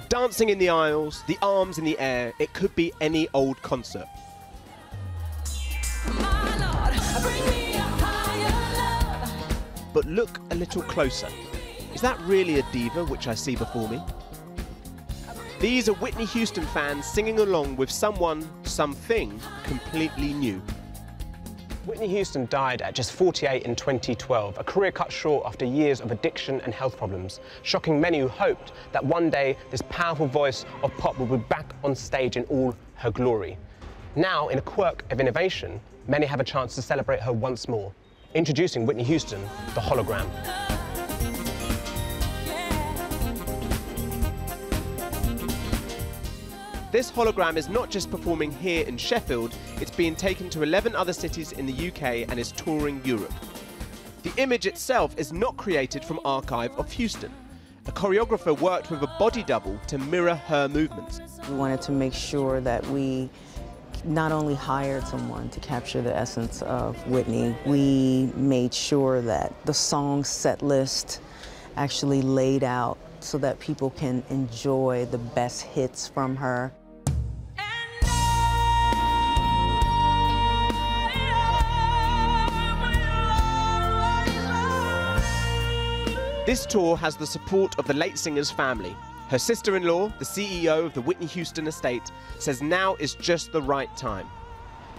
the dancing in the aisles, the arms in the air. It could be any old concert. But look a little closer. Is that really a diva which I see before me? These are Whitney Houston fans singing along with someone, something completely new. Whitney Houston died at just 48 in 2012, a career cut short after years of addiction and health problems, shocking many who hoped that one day this powerful voice of pop would be back on stage in all her glory. Now, in a quirk of innovation, many have a chance to celebrate her once more. Introducing Whitney Houston, the hologram. This hologram is not just performing here in Sheffield, it's being taken to 11 other cities in the UK and is touring Europe. The image itself is not created from Archive of Houston. A choreographer worked with a body double to mirror her movements. We wanted to make sure that we not only hired someone to capture the essence of Whitney, we made sure that the song set list actually laid out so that people can enjoy the best hits from her. This tour has the support of the late singer's family. Her sister-in-law, the CEO of the Whitney Houston estate, says now is just the right time.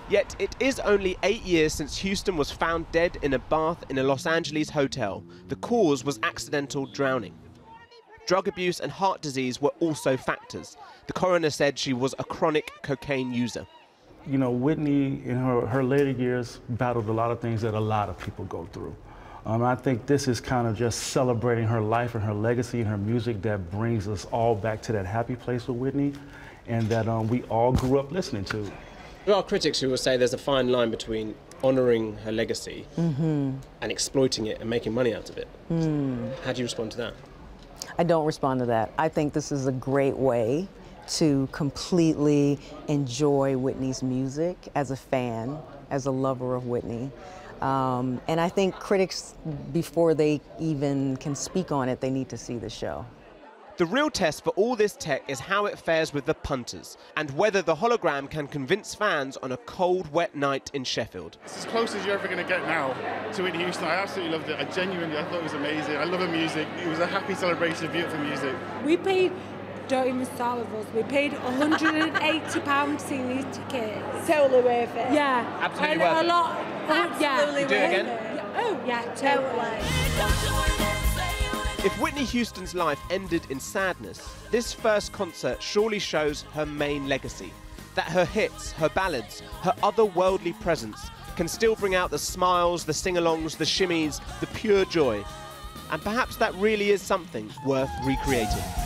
Yet it is only 8 years since Houston was found dead in a bath in a Los Angeles hotel. The cause was accidental drowning. Drug abuse and heart disease were also factors. The coroner said she was a chronic cocaine user. You know, Whitney, in her later years, battled a lot of things that a lot of people go through. I think this is kind of just celebrating her life and her legacy and her music that brings us all back to that happy place with Whitney and that we all grew up listening to. There are critics who will say there's a fine line between honouring her legacy and exploiting it and making money out of it. How do you respond to that? I don't respond to that. I think this is a great way to completely enjoy Whitney's music as a fan, as a lover of Whitney. And I think critics, before they even can speak on it, they need to see the show. The real test for all this tech is how it fares with the punters and whether the hologram can convince fans on a cold, wet night in Sheffield. It's as close as you're ever going to get now to Whitney Houston. I absolutely loved it. I thought it was amazing. I love her music. It was a happy celebration of beautiful music. We paid, don't even start with us, we paid £180 to see these tickets. Totally worth it. Yeah. Absolutely worth it. A lot. Absolutely worth it. Yeah. Oh, yeah, totally. If Whitney Houston's life ended in sadness, this first concert surely shows her main legacy, that her hits, her ballads, her otherworldly presence can still bring out the smiles, the sing-alongs, the shimmies, the pure joy. And perhaps that really is something worth recreating.